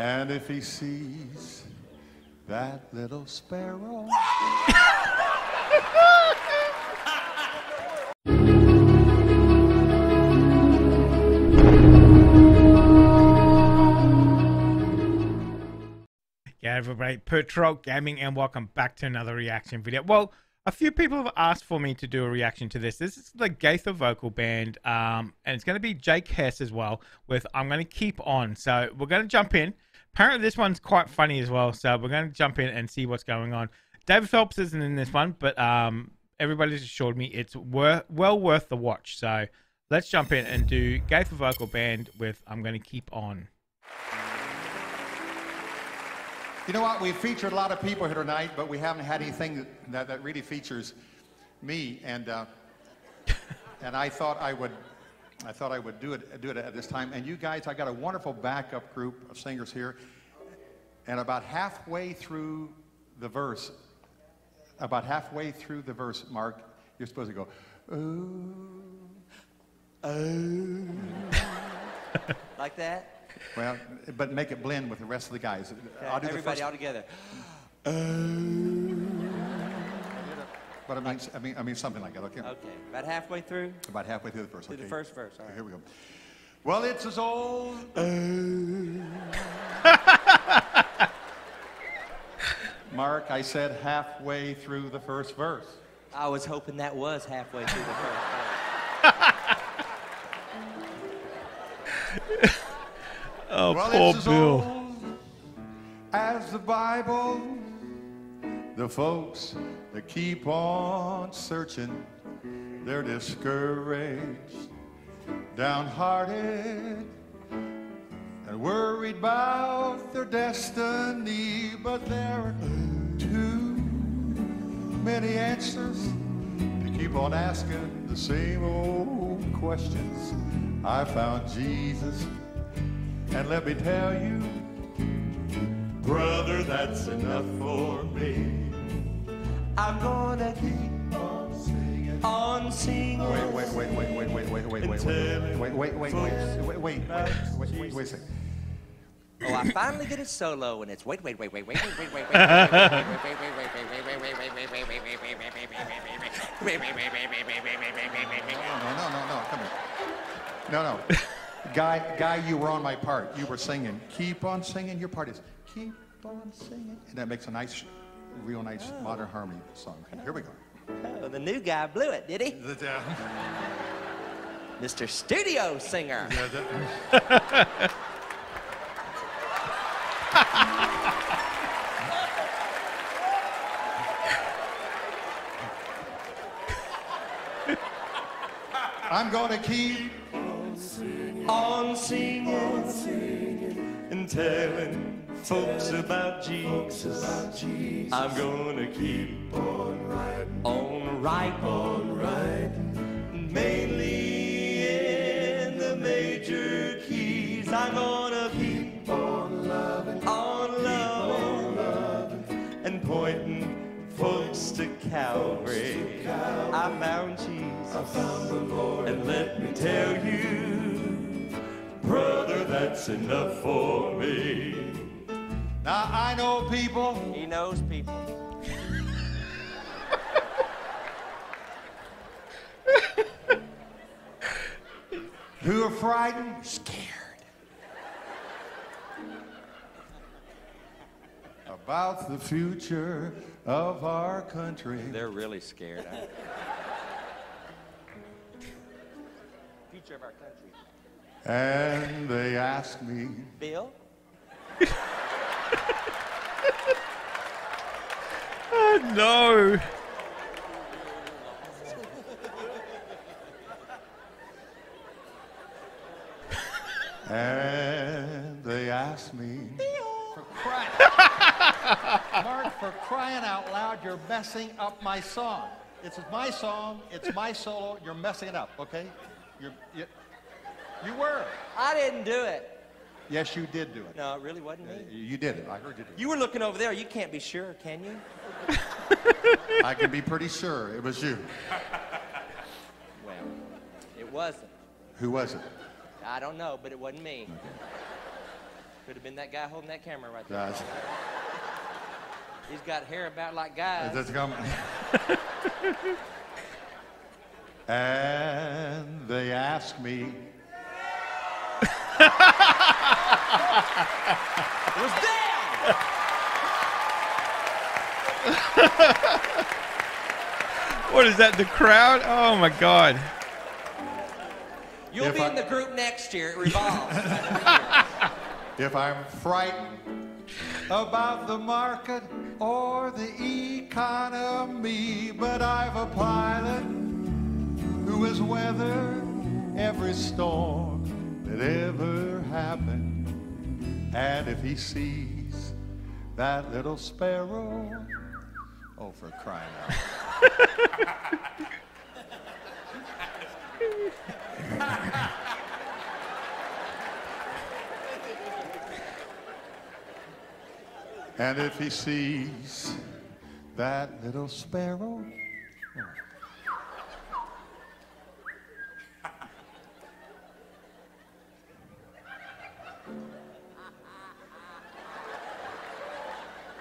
And if he sees that little sparrow. Yeah, everybody, Patrol Gaming, and welcome back to another reaction video. Well, a few people have asked for me to do a reaction to this. This is the Gaither Vocal Band, and it's going to be Jake Hess as well with I'm Going to Keep On. So we're going to jump in. Apparently this one's quite funny as well, so we're going to jump in and see what's going on. David Phelps isn't in this one, but everybody's assured me it's well worth the watch. So let's jump in and do Gaither Vocal Band with I'm Going to Keep On. You know what, we've featured a lot of people here tonight, but we haven't had anything that really features me, and and I thought I would do it at this time. And you guys, I got a wonderful backup group of singers here, and about halfway through the verse, Mark, you're supposed to go, ooh, ooh. Like that? Well, but make it blend with the rest of the guys. Okay, I'll do everybody all together. But I mean something like that, okay? Okay, about halfway through? About halfway through the verse, okay. Through the first verse, all right. Here we go. Well, it's as old... Mark, I said halfway through the first verse. I was hoping that was halfway through the first verse. Oh, well, poor it's Bill. Old as the Bible, the folks that keep on searching, they're discouraged, downhearted, and worried about their destiny. But there are too many answers to keep on asking the same old questions. I found Jesus. And let me tell you, brother, that's enough for me. I'm gonna keep on singing. On singing. Wait a second. Oh, I finally get it solo, and it's wait. Guy, you were on my part. You were singing. Keep on singing. Your part is keep on singing. And that makes a nice, real nice modern harmony song. And here we go. Oh, the new guy blew it, did he? Mr. Studio Singer. I'm going to keep on singing and telling folks about Jesus. I'm gonna keep on riding, mainly in the major keys. I'm gonna keep on loving, and pointing folks to Calvary. I found Jesus, I found the Lord, and let me tell you, brother, that's enough for me. Now, I know people. He knows people. Who are frightened, scared about the future of our country. They're really scared. Future of our country. And they asked me, Bill? Oh, no. And they asked me, for crying Mark, for crying out loud, you're messing up my song. It's my song, it's my solo, you're messing it up, okay? You were. I didn't do it. Yes, you did do it. No, it really wasn't me. You did it. I heard you do it. You were looking over there. You can't be sure, can you? I can be pretty sure it was you. Well, it wasn't. Who was it? I don't know, but it wasn't me. Okay. Could have been that guy holding that camera right there. Nice. He's got hair about like guys. That's coming. And they ask me. It was down. What is that? The crowd? Oh my God. You'll be in the group next year. It revolves. If I'm frightened about the market or the economy, but I've a pilot who has weathered every storm that ever happened. And if he sees that little sparrow, oh, for crying out. And if he sees that little sparrow, oh.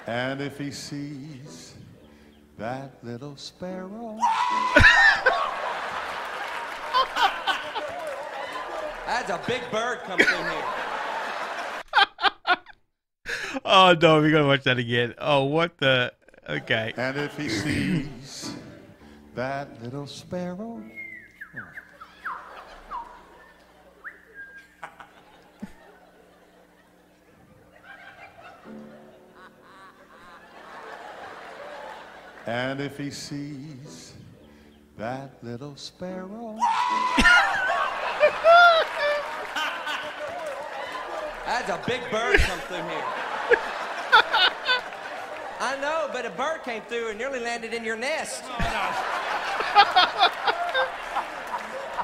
And if he sees that little sparrow. That's a big bird coming in here. Oh, no, we're going to watch that again. Oh, what the? Okay. And if he sees that little sparrow. And if he sees that little sparrow. That's a big bird come through here. I know, but a bird came through and nearly landed in your nest. Oh,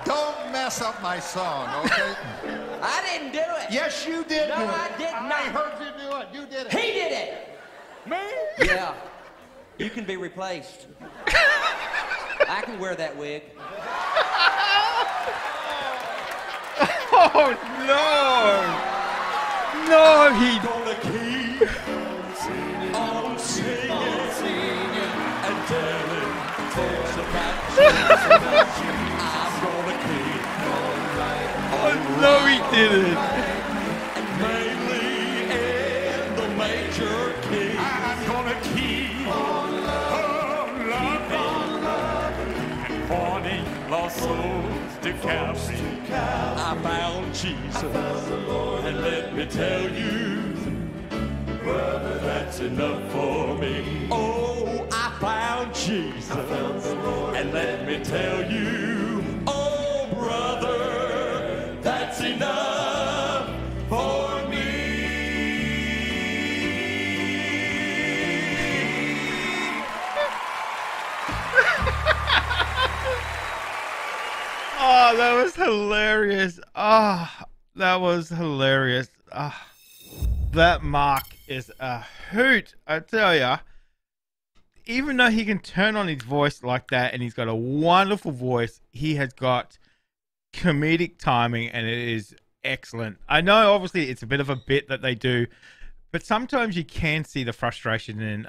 no. Don't mess up my song, okay? I didn't do it. Yes, you did. No, I did not. I heard you do it. You did it. He did it. Me? Yeah. You can be replaced. I can wear that wig. Oh, no. No, he gonna keep on singing and telling tales about you. I'm gonna keep on writing. Oh no, he didn't. Mainly in the major key. I'm gonna keep on loving, pointing lost souls to Calvary. I found Jesus, I found the Lord, and let me tell you, brother, that's enough for me. Oh, I found Jesus, I found the Lord, and let me tell you, oh, brother, that's enough for me. Oh, that was hilarious. Ah, oh, that was hilarious. Ah, oh, that Mark is a hoot, I tell ya. Even though he can turn on his voice like that, and he's got a wonderful voice, he has got comedic timing, and it is excellent. I know, obviously, it's a bit of a bit that they do, but sometimes you can see the frustration in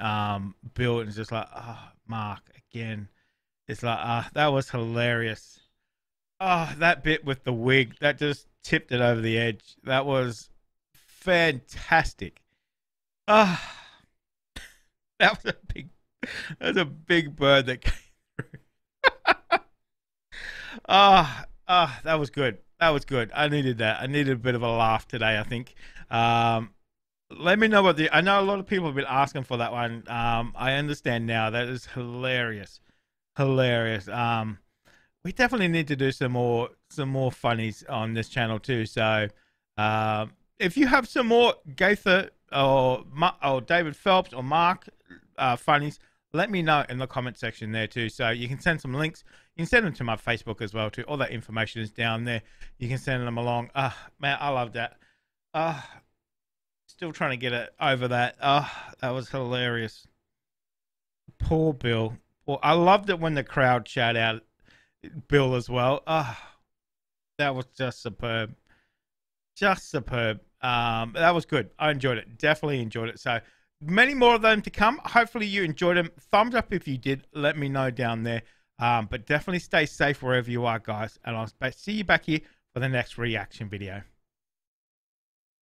Bill, and it's just like, ah, oh, Mark, again. It's like, ah, oh, that was hilarious. Oh, that bit with the wig, that just tipped it over the edge. That was fantastic. Ah, oh, that was a big bird that came through. Ah, that was good. That was good. I needed that. I needed a bit of a laugh today, I think. Let me know what I know a lot of people have been asking for that one. I understand now. That is hilarious. Hilarious. We definitely need to do some more funnies on this channel too. So if you have some more Gaither or David Phelps or Mark funnies, let me know in the comment section there too. So you can send some links. You can send them to my Facebook as well too. All that information is down there. You can send them along. Man, I love that. Still trying to get it over that. That was hilarious. Poor Bill. Well, I loved it when the crowd shout out Bill as well. Ah, oh, that was just superb. Just superb. That was good. I enjoyed it. Definitely enjoyed it. So many more of them to come. Hopefully you enjoyed them. Thumbs up if you did. Let me know down there. But definitely stay safe wherever you are, guys. And I'll see you back here for the next reaction video.